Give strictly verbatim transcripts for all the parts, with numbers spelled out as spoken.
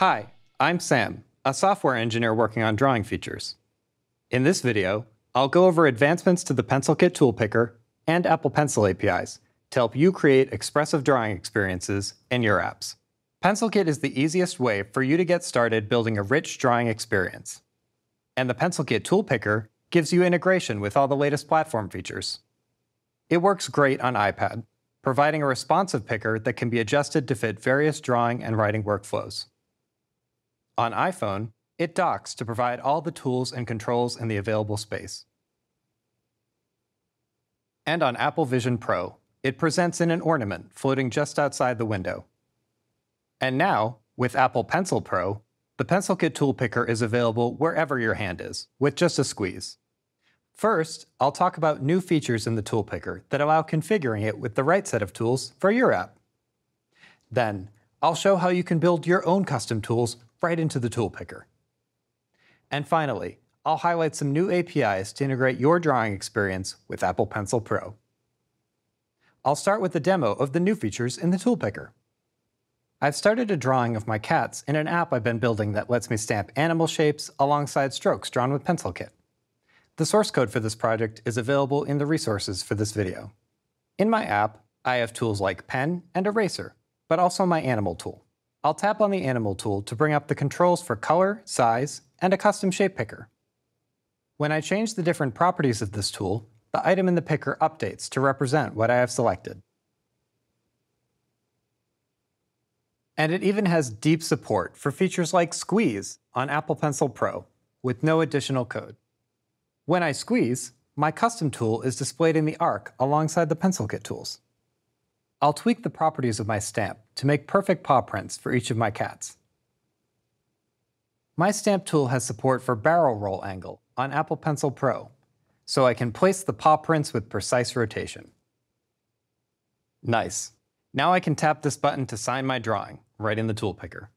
Hi, I'm Sam, a software engineer working on drawing features. In this video, I'll go over advancements to the PencilKit ToolPicker and Apple Pencil A P Is to help you create expressive drawing experiences in your apps. PencilKit is the easiest way for you to get started building a rich drawing experience. And the PencilKit ToolPicker gives you integration with all the latest platform features. It works great on iPad, providing a responsive picker that can be adjusted to fit various drawing and writing workflows. On iPhone, it docks to provide all the tools and controls in the available space. And on Apple Vision Pro, it presents in an ornament floating just outside the window. And now, with Apple Pencil Pro, the PencilKit ToolPicker is available wherever your hand is, with just a squeeze. First, I'll talk about new features in the ToolPicker that allow configuring it with the right set of tools for your app. Then, I'll show how you can build your own custom tools right into the ToolPicker. And finally, I'll highlight some new A P Is to integrate your drawing experience with Apple Pencil Pro. I'll start with a demo of the new features in the ToolPicker. I've started a drawing of my cats in an app I've been building that lets me stamp animal shapes alongside strokes drawn with PencilKit. The source code for this project is available in the resources for this video. In my app, I have tools like pen and eraser, but also my animal tool. I'll tap on the animal tool to bring up the controls for color, size, and a custom shape picker. When I change the different properties of this tool, the item in the picker updates to represent what I have selected. And it even has deep support for features like Squeeze on Apple Pencil Pro, with no additional code. When I squeeze, my custom tool is displayed in the arc alongside the PencilKit tools. I'll tweak the properties of my stamp to make perfect paw prints for each of my cats. My stamp tool has support for barrel roll angle on Apple Pencil Pro, so I can place the paw prints with precise rotation. Nice. Now I can tap this button to sign my drawing right in the ToolPicker.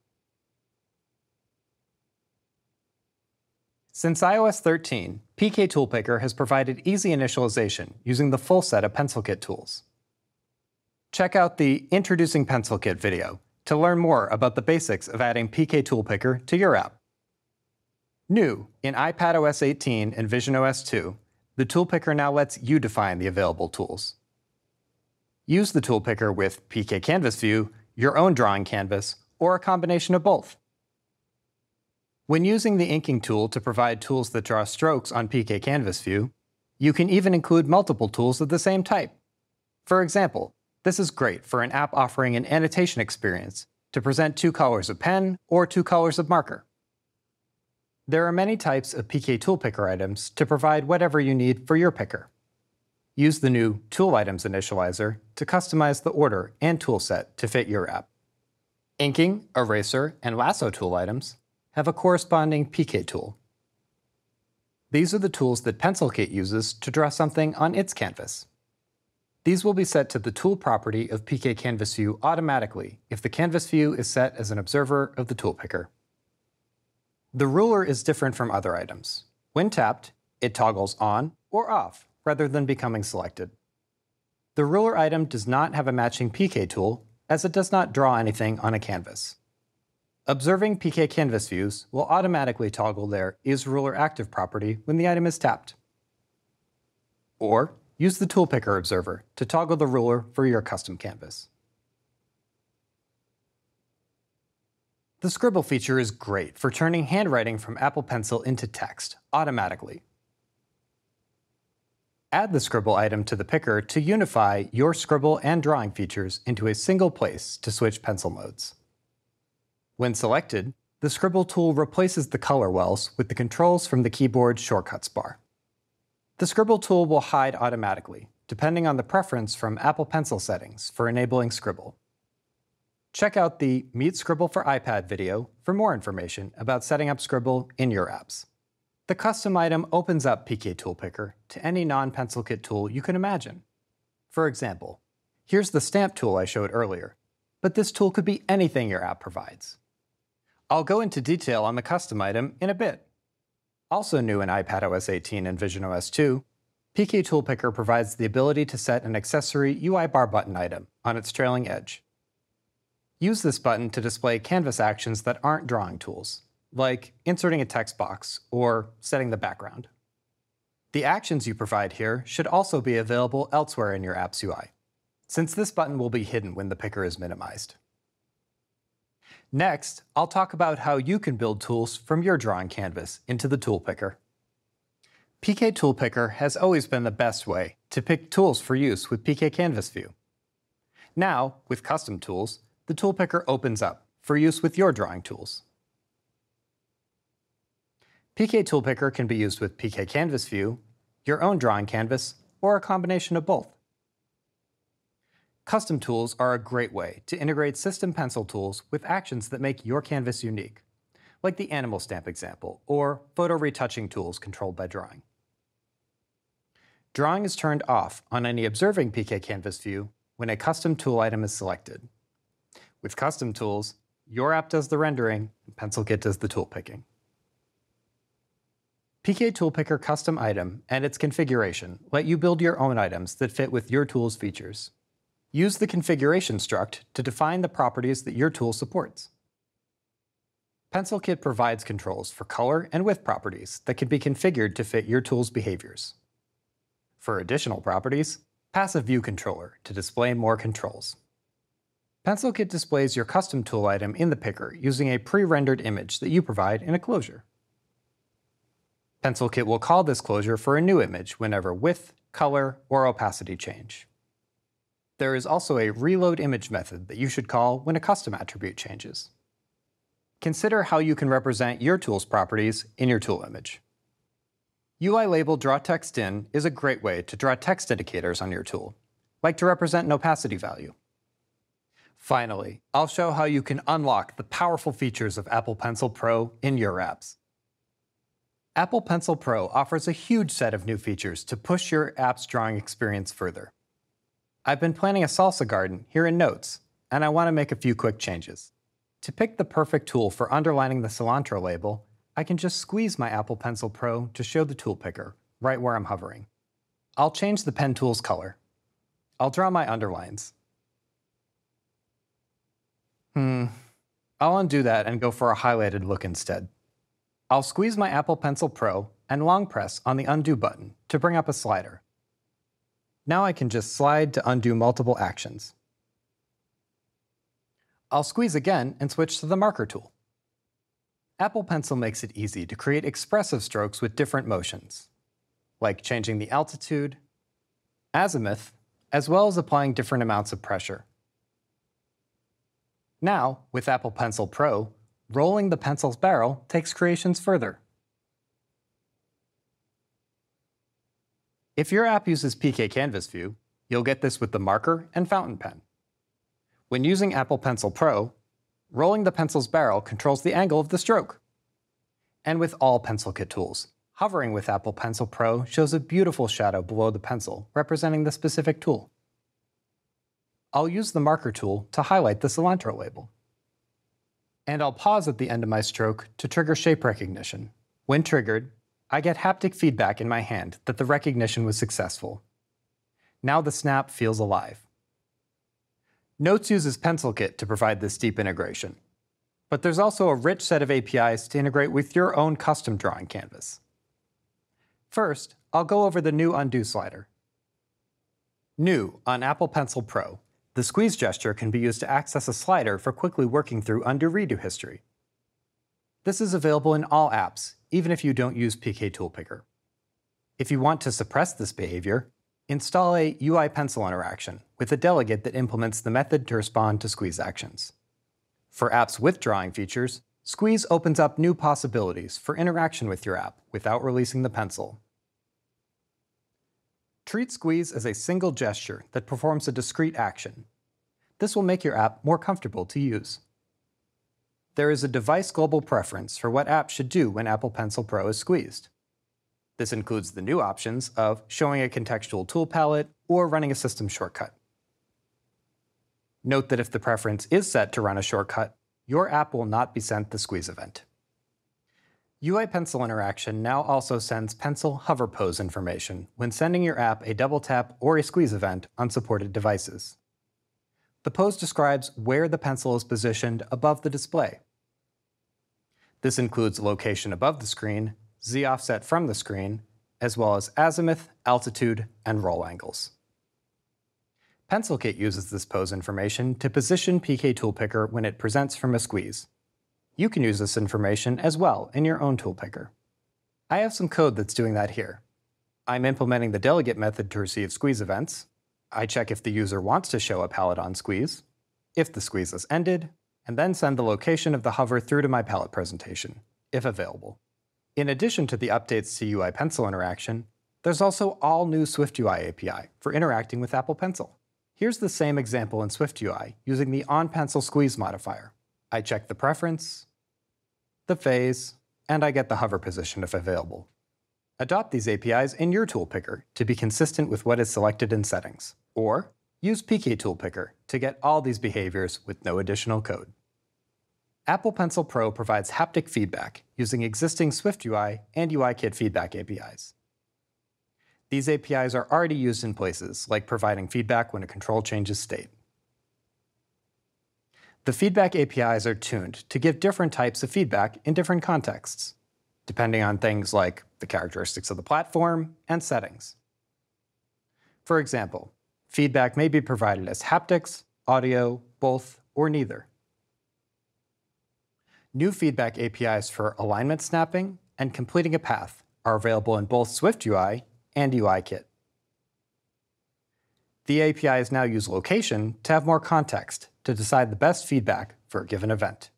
Since i O S thirteen, PKToolPicker has provided easy initialization using the full set of PencilKit tools. Check out the Introducing PencilKit video to learn more about the basics of adding PKToolPicker to your app. New in iPadOS eighteen and vision O S two, the ToolPicker now lets you define the available tools. Use the ToolPicker with P K Canvas View, your own drawing canvas, or a combination of both. When using the inking tool to provide tools that draw strokes on P K Canvas View, you can even include multiple tools of the same type. For example, this is great for an app offering an annotation experience to present two colors of pen or two colors of marker. There are many types of P K ToolPicker items to provide whatever you need for your picker. Use the new Tool Items Initializer to customize the order and toolset to fit your app. Inking, Eraser, and Lasso tool items have a corresponding P K tool. These are the tools that PencilKit uses to draw something on its canvas. These will be set to the tool property of P K Canvas View automatically if the canvas view is set as an observer of the ToolPicker. The ruler is different from other items. When tapped, it toggles on or off, rather than becoming selected. The ruler item does not have a matching P K tool, as it does not draw anything on a canvas. Observing P K Canvas Views will automatically toggle their Is Ruler Active property when the item is tapped. Or use the ToolPicker Observer to toggle the ruler for your custom canvas. The Scribble feature is great for turning handwriting from Apple Pencil into text automatically. Add the Scribble item to the picker to unify your Scribble and drawing features into a single place to switch pencil modes. When selected, the Scribble tool replaces the color wells with the controls from the keyboard shortcuts bar. The Scribble tool will hide automatically, depending on the preference from Apple Pencil settings for enabling Scribble. Check out the Meet Scribble for iPad video for more information about setting up Scribble in your apps. The custom item opens up P K ToolPicker to any non-PencilKit tool you can imagine. For example, here's the stamp tool I showed earlier, but this tool could be anything your app provides. I'll go into detail on the custom item in a bit. Also new in iPadOS eighteen and vision O S two, P K ToolPicker provides the ability to set an accessory U I bar button item on its trailing edge. Use this button to display canvas actions that aren't drawing tools, like inserting a text box or setting the background. The actions you provide here should also be available elsewhere in your app's U I, since this button will be hidden when the picker is minimized. Next, I'll talk about how you can build tools from your drawing canvas into the tool picker. PKToolPicker has always been the best way to pick tools for use with PKCanvasView. Now, with custom tools, the tool picker opens up for use with your drawing tools. PKToolPicker can be used with PKCanvasView, your own drawing canvas, or a combination of both. Custom tools are a great way to integrate system pencil tools with actions that make your canvas unique, like the animal stamp example or photo retouching tools controlled by drawing. Drawing is turned off on any observing PKCanvasView when a custom tool item is selected. With custom tools, your app does the rendering, and PencilKit does the tool picking. PKToolPicker custom item and its configuration let you build your own items that fit with your tool's features. Use the configuration struct to define the properties that your tool supports. PencilKit provides controls for color and width properties that can be configured to fit your tool's behaviors. For additional properties, pass a view controller to display more controls. PencilKit displays your custom tool item in the picker using a pre-rendered image that you provide in a closure. PencilKit will call this closure for a new image whenever width, color, or opacity change. There is also a reload image method that you should call when a custom attribute changes. Consider how you can represent your tool's properties in your tool image. UILabel draw text in is a great way to draw text indicators on your tool, like to represent an opacity value. Finally, I'll show how you can unlock the powerful features of Apple Pencil Pro in your apps. Apple Pencil Pro offers a huge set of new features to push your app's drawing experience further. I've been planting a salsa garden here in Notes, and I want to make a few quick changes. To pick the perfect tool for underlining the cilantro label, I can just squeeze my Apple Pencil Pro to show the tool picker right where I'm hovering. I'll change the pen tool's color. I'll draw my underlines. Hmm, I'll undo that and go for a highlighted look instead. I'll squeeze my Apple Pencil Pro and long press on the undo button to bring up a slider. Now I can just slide to undo multiple actions. I'll squeeze again and switch to the marker tool. Apple Pencil makes it easy to create expressive strokes with different motions, like changing the altitude, azimuth, as well as applying different amounts of pressure. Now, with Apple Pencil Pro, rolling the pencil's barrel takes creations further. If your app uses PKCanvasView, you'll get this with the marker and fountain pen. When using Apple Pencil Pro, rolling the pencil's barrel controls the angle of the stroke. And with all PencilKit tools, hovering with Apple Pencil Pro shows a beautiful shadow below the pencil representing the specific tool. I'll use the marker tool to highlight the cilantro label. And I'll pause at the end of my stroke to trigger shape recognition. When triggered, I get haptic feedback in my hand that the recognition was successful. Now the snap feels alive. Notes uses PencilKit to provide this deep integration, but there's also a rich set of A P Is to integrate with your own custom drawing canvas. First, I'll go over the new undo slider. New on Apple Pencil Pro, the squeeze gesture can be used to access a slider for quickly working through undo-redo history. This is available in all apps, even if you don't use PKToolPicker. If you want to suppress this behavior, install a UIPencilInteraction with a delegate that implements the method to respond to squeeze actions. For apps with drawing features, Squeeze opens up new possibilities for interaction with your app without releasing the pencil. Treat Squeeze as a single gesture that performs a discrete action. This will make your app more comfortable to use. There is a device global preference for what apps should do when Apple Pencil Pro is squeezed. This includes the new options of showing a contextual tool palette or running a system shortcut. Note that if the preference is set to run a shortcut, your app will not be sent the squeeze event. UIPencilInteraction now also sends pencil hover pose information when sending your app a double tap or a squeeze event on supported devices. The pose describes where the pencil is positioned above the display. This includes location above the screen, Z offset from the screen, as well as azimuth, altitude, and roll angles. PencilKit uses this pose information to position PKToolPicker when it presents from a squeeze. You can use this information as well in your own toolpicker. I have some code that's doing that here. I'm implementing the delegate method to receive squeeze events. I check if the user wants to show a palette on squeeze, if the squeeze is ended, and then send the location of the hover through to my palette presentation, if available. In addition to the updates to UIPencilInteraction, there's also all new SwiftUI A P I for interacting with Apple Pencil. Here's the same example in SwiftUI using the onPencil squeeze modifier. I check the preference, the phase, and I get the hover position if available. Adopt these A P Is in your toolpicker to be consistent with what is selected in settings, or use PKToolPicker to get all these behaviors with no additional code. Apple Pencil Pro provides haptic feedback using existing SwiftUI and UIKit feedback A P Is. These A P Is are already used in places, like providing feedback when a control changes state. The feedback A P Is are tuned to give different types of feedback in different contexts, depending on things like the characteristics of the platform and settings. For example, feedback may be provided as haptics, audio, both, or neither. New feedback A P Is for alignment snapping and completing a path are available in both SwiftUI and UIKit. The A P Is now use location to have more context to decide the best feedback for a given event.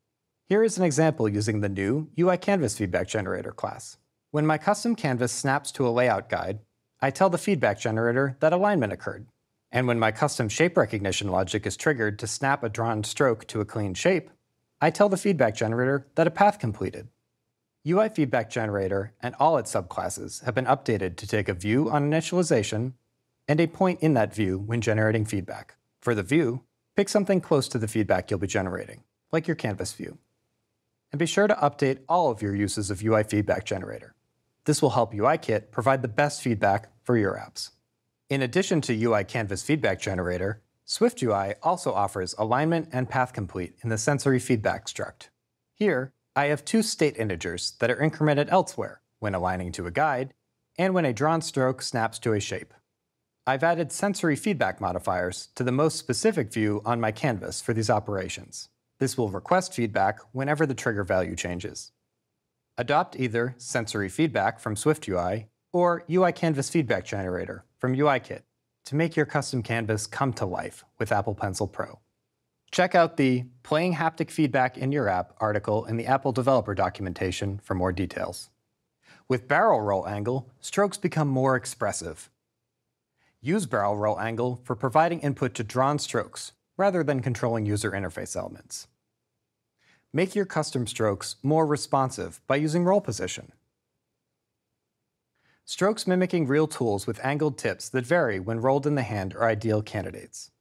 Here is an example using the new UICanvasFeedbackGenerator class. When my custom canvas snaps to a layout guide, I tell the feedback generator that alignment occurred. And when my custom shape recognition logic is triggered to snap a drawn stroke to a clean shape, I tell the feedback generator that a path completed. UIFeedbackGenerator and all its subclasses have been updated to take a view on initialization and a point in that view when generating feedback. For the view, pick something close to the feedback you'll be generating, like your canvas view. And be sure to update all of your uses of UIFeedbackGenerator. This will help UIKit provide the best feedback for your apps. In addition to UICanvasFeedbackGenerator, SwiftUI also offers alignment and path complete in the sensory feedback struct. Here, I have two state integers that are incremented elsewhere when aligning to a guide and when a drawn stroke snaps to a shape. I've added sensory feedback modifiers to the most specific view on my canvas for these operations. This will request feedback whenever the trigger value changes. Adopt either sensory feedback from SwiftUI or UICanvasFeedbackGenerator from UIKit to make your custom canvas come to life with Apple Pencil Pro. Check out the Playing Haptic Feedback in Your App article in the Apple Developer documentation for more details. With barrel roll angle, strokes become more expressive. Use barrel roll angle for providing input to drawn strokes rather than controlling user interface elements. Make your custom strokes more responsive by using roll position. Strokes mimicking real tools with angled tips that vary when rolled in the hand are ideal candidates.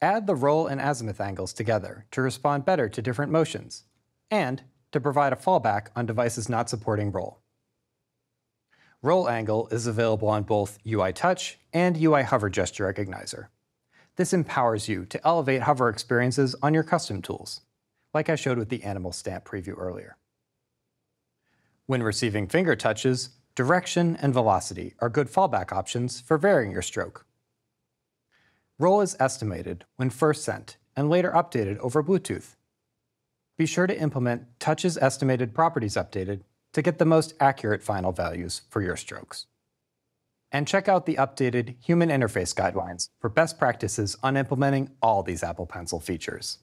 Add the roll and azimuth angles together to respond better to different motions, and to provide a fallback on devices not supporting roll. Roll angle is available on both UITouch and UIHoverGestureRecognizer. This empowers you to elevate hover experiences on your custom tools, like I showed with the animal stamp preview earlier. When receiving finger touches, direction and velocity are good fallback options for varying your stroke. Roll is estimated when first sent and later updated over Bluetooth. Be sure to implement Touches Estimated Properties Updated to get the most accurate final values for your strokes. And check out the updated Human Interface Guidelines for best practices on implementing all these Apple Pencil features.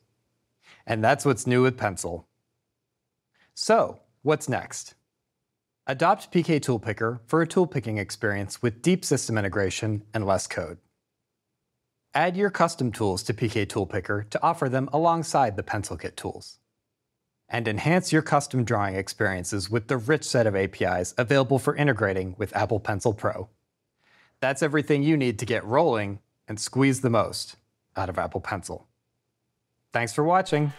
And that's what's new with Pencil. So, what's next? Adopt PKToolPicker for a toolpicking experience with deep system integration and less code. Add your custom tools to PKToolPicker to offer them alongside the PencilKit tools. And enhance your custom drawing experiences with the rich set of A P Is available for integrating with Apple Pencil Pro. That's everything you need to get rolling and squeeze the most out of Apple Pencil. Thanks for watching.